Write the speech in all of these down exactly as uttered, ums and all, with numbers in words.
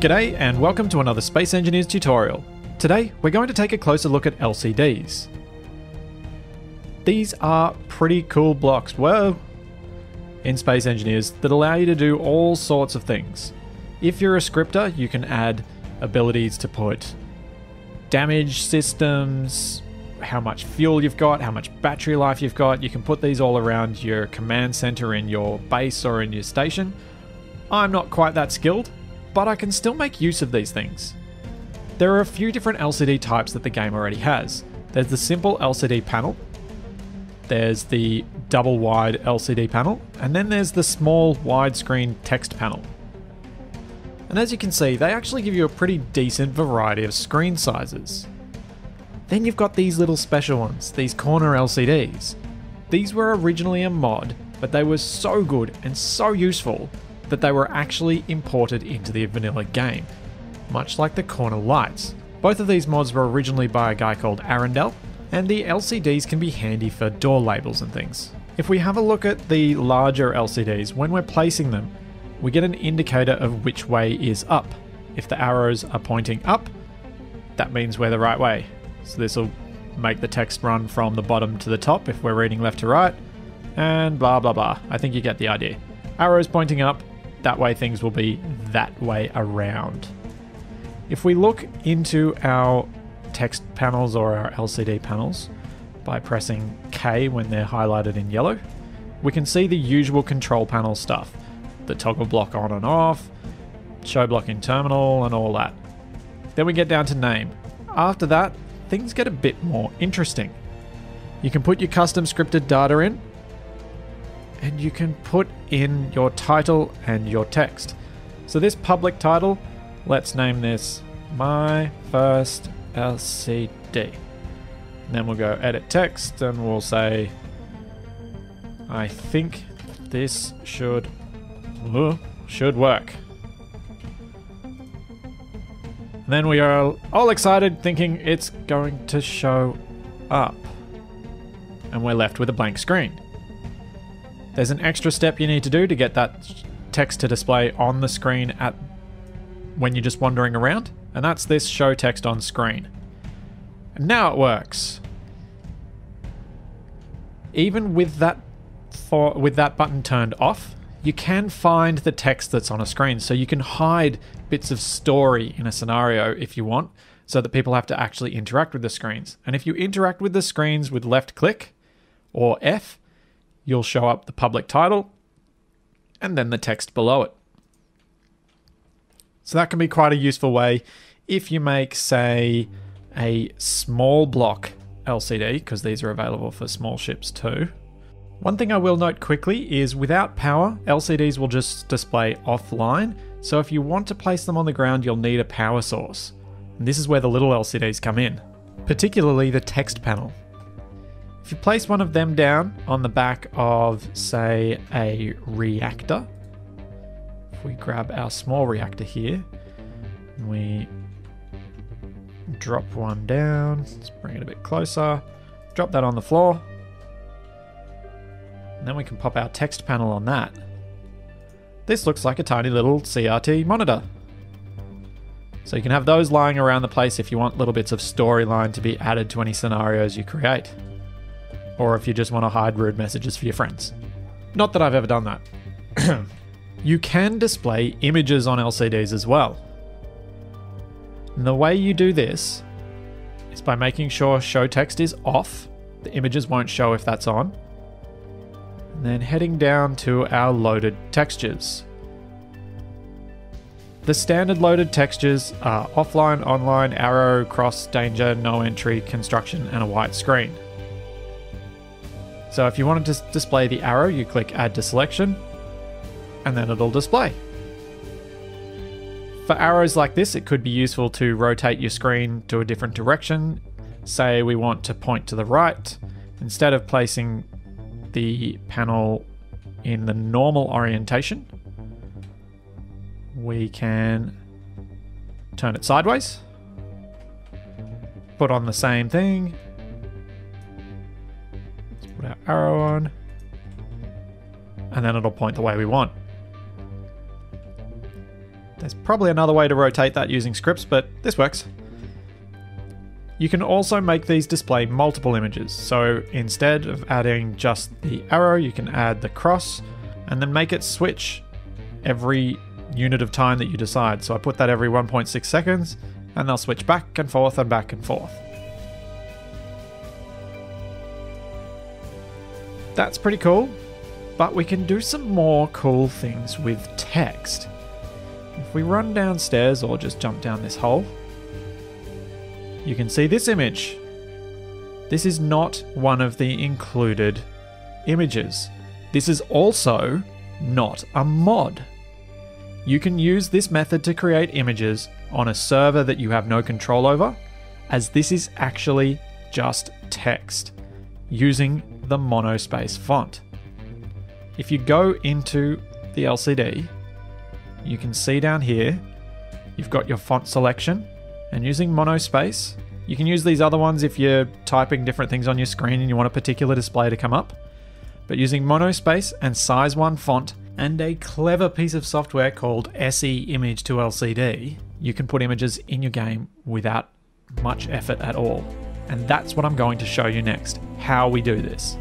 G'day and welcome to another Space Engineers tutorial. Today we're going to take a closer look at L C Ds. These are pretty cool blocks, whoa, in Space Engineers that allow you to do all sorts of things. If you're a scripter, you can add abilities to put damage systems, how much fuel you've got, how much battery life you've got. You can put these all around your command center in your base or in your station. I'm not quite that skilled, but I can still make use of these things. There are a few different L C D types that the game already has. There's the simple L C D panel, there's the double wide L C D panel, and then there's the small widescreen text panel. And as you can see, they actually give you a pretty decent variety of screen sizes. Then you've got these little special ones, these corner L C Ds. These were originally a mod, but they were so good and so useful that they were actually imported into the vanilla game, much like the corner lights. Both of these mods were originally by a guy called Arundel, and the L C Ds can be handy for door labels and things. If we have a look at the larger L C Ds, when we're placing them, we get an indicator of which way is up. If the arrows are pointing up, that means we're the right way. So this will make the text run from the bottom to the top if we're reading left to right, and blah blah blah. I think you get the idea. Arrows pointing up, that way things will be that way around. If we look into our text panels or our L C D panels by pressing K when they're highlighted in yellow, we can see the usual control panel stuff, the toggle block on and off, show block in terminal and all that. Then we get down to name. After that, things get a bit more interesting. You can put your custom scripted data in, and you can put in your title and your text. So this public title, let's name this My First L C D. And then we'll go edit text and we'll say, I think this should, uh, should work. And then we are all excited thinking it's going to show up. And we're left with a blank screen. There's an extra step you need to do to get that text to display on the screen at when you're just wandering around, and that's this show text on screen. And now it works. Even with that for, with that button turned off, you can find the text that's on a screen, so you can hide bits of story in a scenario if you want, so that people have to actually interact with the screens. And if you interact with the screens with left click or F, you'll show up the public title and then the text below it. So that can be quite a useful way if you make, say, a small block L C D, because these are available for small ships too. One thing I will note quickly is without power, L C Ds will just display offline. So if you want to place them on the ground, you'll need a power source. And this is where the little L C Ds come in, particularly the text panel. If you place one of them down on the back of, say, a reactor, if we grab our small reactor here, and we drop one down, let's bring it a bit closer, drop that on the floor, and then we can pop our text panel on that. This looks like a tiny little C R T monitor. So you can have those lying around the place if you want little bits of storyline to be added to any scenarios you create, or if you just want to hide rude messages for your friends. Not that I've ever done that. You can display images on L C Ds as well. And the way you do this is by making sure show text is off. The images won't show if that's on. And then heading down to our loaded textures. The standard loaded textures are offline, online, arrow, cross, danger, no entry, construction, and a white screen. So if you wanted to display the arrow, you click add to selection and then it'll display. For arrows like this, it could be useful to rotate your screen to a different direction. Say we want to point to the right. Instead of placing the panel in the normal orientation, we can turn it sideways, put on the same thing, put our arrow on, and then it'll point the way we want. There's probably another way to rotate that using scripts, but this works. You can also make these display multiple images. So instead of adding just the arrow, you can add the cross and then make it switch every unit of time that you decide. So I put that every one point six seconds and they'll switch back and forth and back and forth. That's pretty cool, but we can do some more cool things with text. If we run downstairs or just jump down this hole, you can see this image. This is not one of the included images. This is also not a mod. You can use this method to create images on a server that you have no control over, as this is actually just text using the monospace font. If you go into the L C D, you can see down here, you've got your font selection. And using monospace, you can use these other ones if you're typing different things on your screen and you want a particular display to come up. But using monospace and size one font and a clever piece of software called S E Image two L C D, you can put images in your game without much effort at all. And that's what I'm going to show you next, how we do this.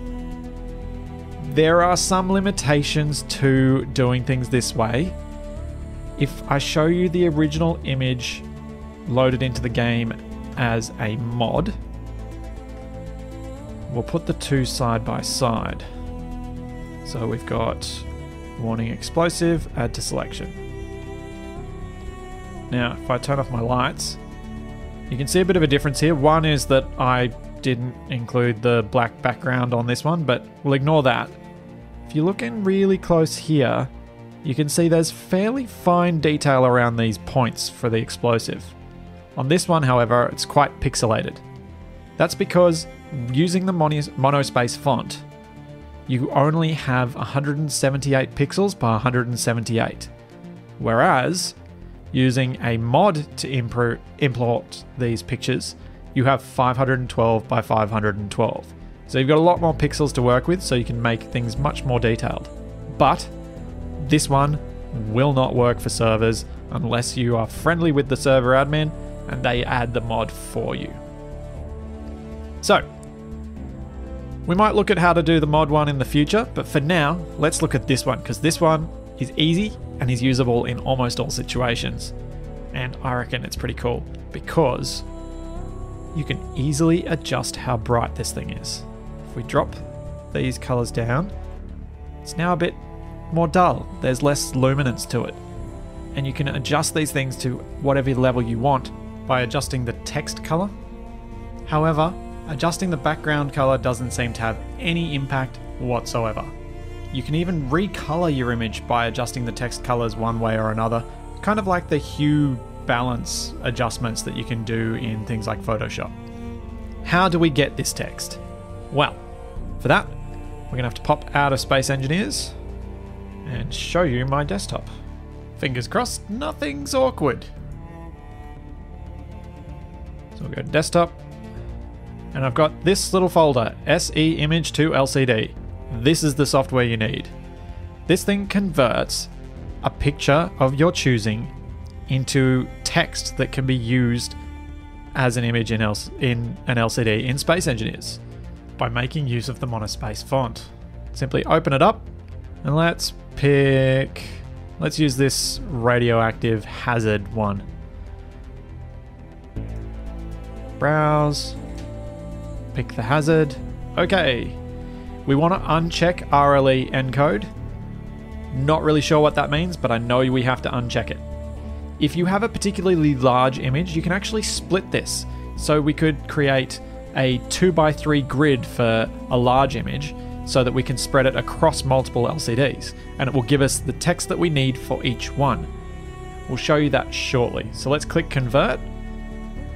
There are some limitations to doing things this way. If I show you the original image loaded into the game as a mod, we'll put the two side by side. So we've got warning explosive, add to selection. Now, if I turn off my lights, you can see a bit of a difference here. One is that I didn't include the black background on this one, but we'll ignore that. If you look in really close here, you can see there's fairly fine detail around these points for the explosive. On this one, however, it's quite pixelated. That's because using the monospace font, you only have one hundred seventy-eight pixels by one hundred seventy-eight. Whereas, using a mod to import these pictures, you have five hundred twelve by five hundred twelve. So you've got a lot more pixels to work with, so you can make things much more detailed. But this one will not work for servers unless you are friendly with the server admin and they add the mod for you. So, we might look at how to do the mod one in the future, but for now, let's look at this one, because this one is easy and is usable in almost all situations. And I reckon it's pretty cool, because you can easily adjust how bright this thing is. If we drop these colors down, it's now a bit more dull. There's less luminance to it. And you can adjust these things to whatever level you want by adjusting the text color. However, adjusting the background color doesn't seem to have any impact whatsoever. You can even recolor your image by adjusting the text colors one way or another, kind of like the hue balance adjustments that you can do in things like Photoshop. How do we get this text? Well, for that, we're gonna have to pop out of Space Engineers and show you my desktop. Fingers crossed, nothing's awkward. So we'll go to desktop, and I've got this little folder, S E Image two L C D. This is the software you need. This thing converts a picture of your choosing into text that can be used as an image in, in an L C D in Space Engineers by making use of the monospace font. Simply open it up, and let's pick... Let's use this radioactive hazard one. Browse, pick the hazard. Okay, we want to uncheck R L E encode. Not really sure what that means, but I know we have to uncheck it. If you have a particularly large image, you can actually split this. So we could create a two by three grid for a large image, so that we can spread it across multiple L C Ds, and it will give us the text that we need for each one. We'll show you that shortly. So let's click convert,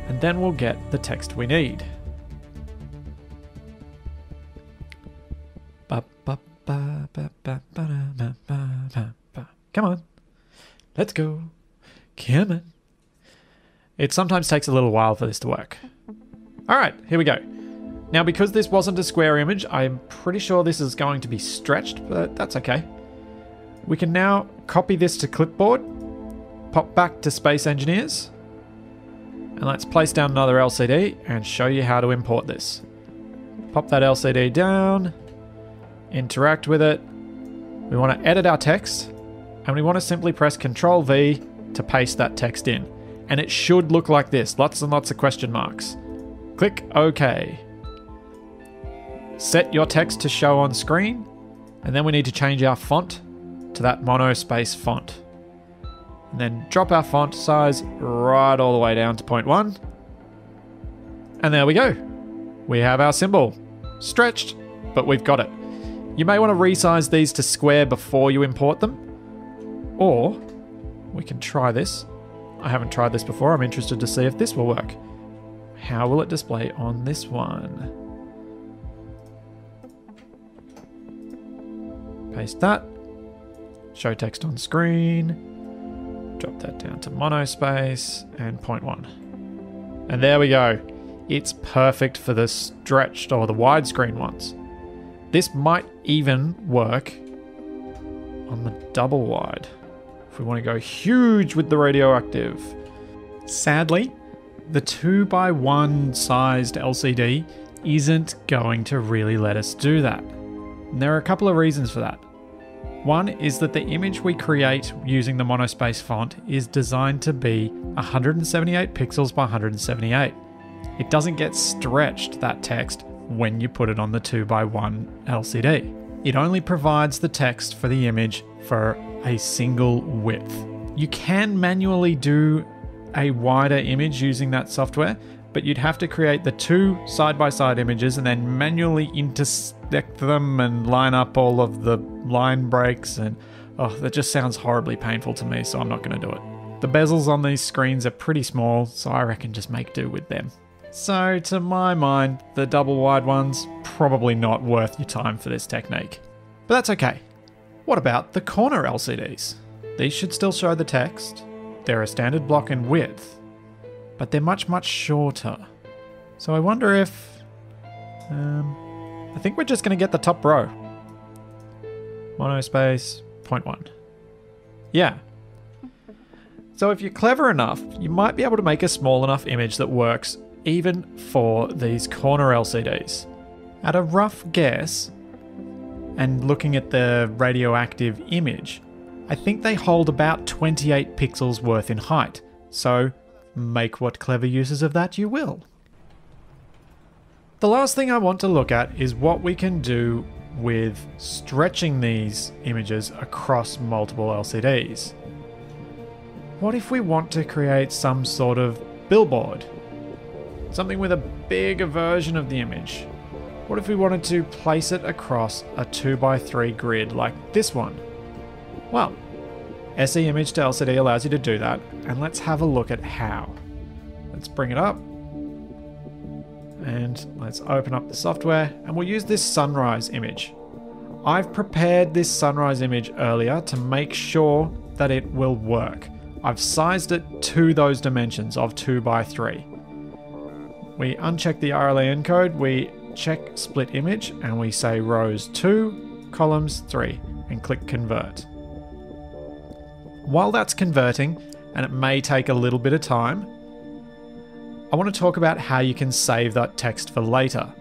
and then we'll get the text we need. Come on, let's go, come on. It sometimes takes a little while for this to work. All right, here we go. Now, because this wasn't a square image, I'm pretty sure this is going to be stretched, but that's okay. We can now copy this to clipboard pop back to Space Engineers. And let's place down another L C D and show you how to import this. Pop that L C D down, interact with it. We want to edit our text, and we want to simply press control V to paste that text in. And it should look like this, lots and lots of question marks. Click OK. Set your text to show on screen, and then we need to change our font to that monospace font. And then drop our font size right all the way down to zero point one. And there we go. We have our symbol. Stretched, but we've got it. You may want to resize these to square before you import them. Or we can try this. I haven't tried this before. I'm interested to see if this will work. How will it display on this one? Paste that. Show text on screen. Drop that down to monospace and zero point one. And there we go. It's perfect for the stretched or the widescreen ones. This might even work on the double wide if we want to go huge with the radioactive. Sadly, the two by one sized L C D isn't going to really let us do that. And there are a couple of reasons for that. One is that the image we create using the monospace font is designed to be one hundred seventy-eight pixels by one hundred seventy-eight. It doesn't get stretched, that text, when you put it on the two by one L C D. It only provides the text for the image for a single width. You can manually do a wider image using that software, but you'd have to create the two side-by-side images and then manually intersect them and line up all of the line breaks, and oh, that just sounds horribly painful to me, so I'm not going to do it. The bezels on these screens are pretty small, so I reckon just make do with them. So to my mind, the double wide one's probably not worth your time for this technique. But that's okay. What about the corner L C Ds? These should still show the text. They're a standard block in width, but they're much, much shorter. So I wonder if, um, I think we're just going to get the top row. Monospace, zero point one. Yeah. So if you're clever enough, you might be able to make a small enough image that works even for these corner L C Ds. At a rough guess, and looking at the radioactive image, I think they hold about twenty-eight pixels worth in height. So make what clever uses of that you will. The last thing I want to look at is what we can do with stretching these images across multiple L C Ds. What if we want to create some sort of billboard? Something with a bigger version of the image. What if we wanted to place it across a two by three grid like this one? Well, SEImage to L C D allows you to do that, and let's have a look at how. Let's bring it up. And let's open up the software, and we'll use this sunrise image. I've prepared this sunrise image earlier to make sure that it will work. I've sized it to those dimensions of two by three. We uncheck the R L A N code, we check split image, and we say rows two, columns three, and click convert. While that's converting, and it may take a little bit of time, I want to talk about how you can save that text for later.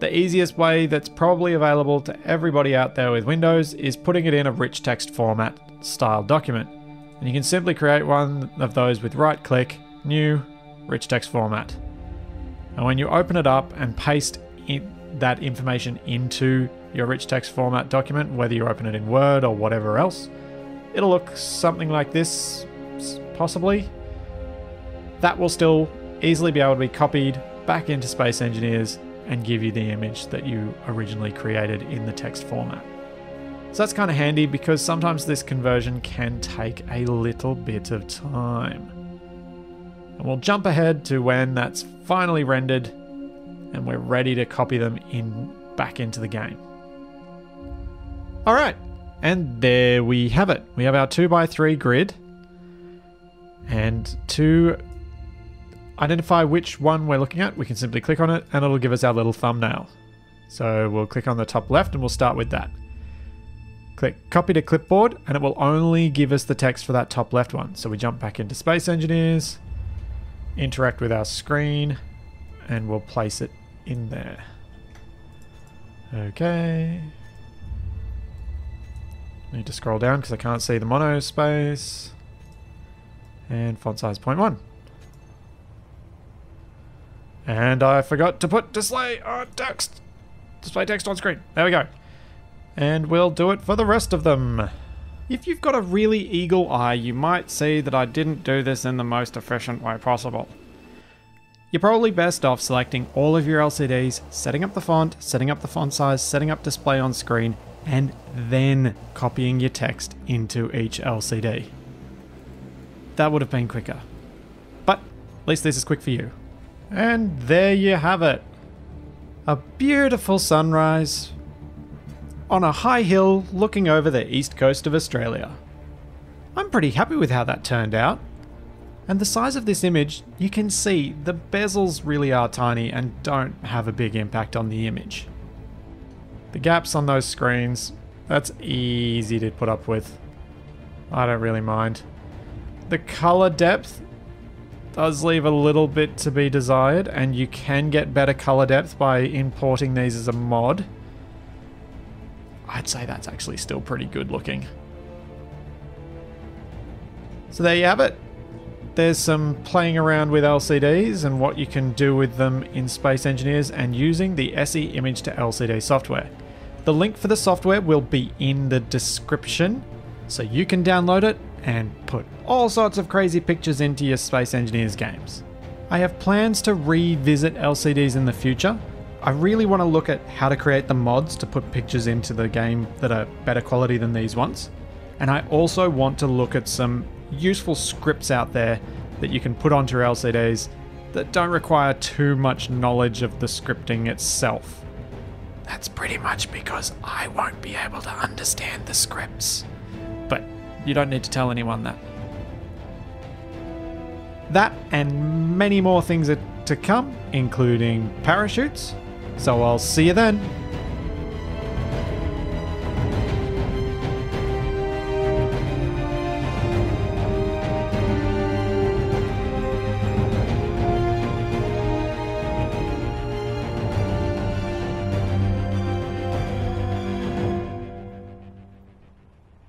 The easiest way that's probably available to everybody out there with Windows is putting it in a rich text format style document. And you can simply create one of those with right click, new, rich text format. And when you open it up and paste in that information into your rich text format document, whether you open it in Word or whatever else, it'll look something like this, possibly. That will still easily be able to be copied back into Space Engineers and give you the image that you originally created in the text format. So that's kind of handy because sometimes this conversion can take a little bit of time. And we'll jump ahead to when that's finally rendered and we're ready to copy them in back into the game. All right, and there we have it. We have our two by three grid, and two identify which one we're looking at, we can simply click on it and it'll give us our little thumbnail. So we'll click on the top left and we'll start with that. Click copy to clipboard and it will only give us the text for that top left one. So we jump back into Space Engineers, interact with our screen, and we'll place it in there. Okay. Need to scroll down because I can't see the mono space. And font size zero point one. And I forgot to put display on text. Display text on screen. There we go. And we'll do it for the rest of them. If you've got a really eagle eye, you might see that I didn't do this in the most efficient way possible. You're probably best off selecting all of your L C Ds, setting up the font, setting up the font size, setting up display on screen, and then copying your text into each L C D. That would have been quicker. But at least this is quick for you. And there you have it. A beautiful sunrise on a high hill looking over the east coast of Australia. I'm pretty happy with how that turned out. And the size of this image, you can see the bezels really are tiny and don't have a big impact on the image. The gaps on those screens, that's easy to put up with. I don't really mind. The color depth does leave a little bit to be desired, and you can get better color depth by importing these as a mod. I'd say that's actually still pretty good looking. So there you have it. There's some playing around with L C Ds and what you can do with them in Space Engineers and using the SEImage to L C D software. The link for the software will be in the description, so you can download it and put all sorts of crazy pictures into your Space Engineers games. I have plans to revisit L C Ds in the future. I really want to look at how to create the mods to put pictures into the game that are better quality than these ones. And I also want to look at some useful scripts out there that you can put onto your L C Ds that don't require too much knowledge of the scripting itself. That's pretty much because I won't be able to understand the scripts. But you don't need to tell anyone that. That and many more things are to come, including parachutes. So I'll see you then.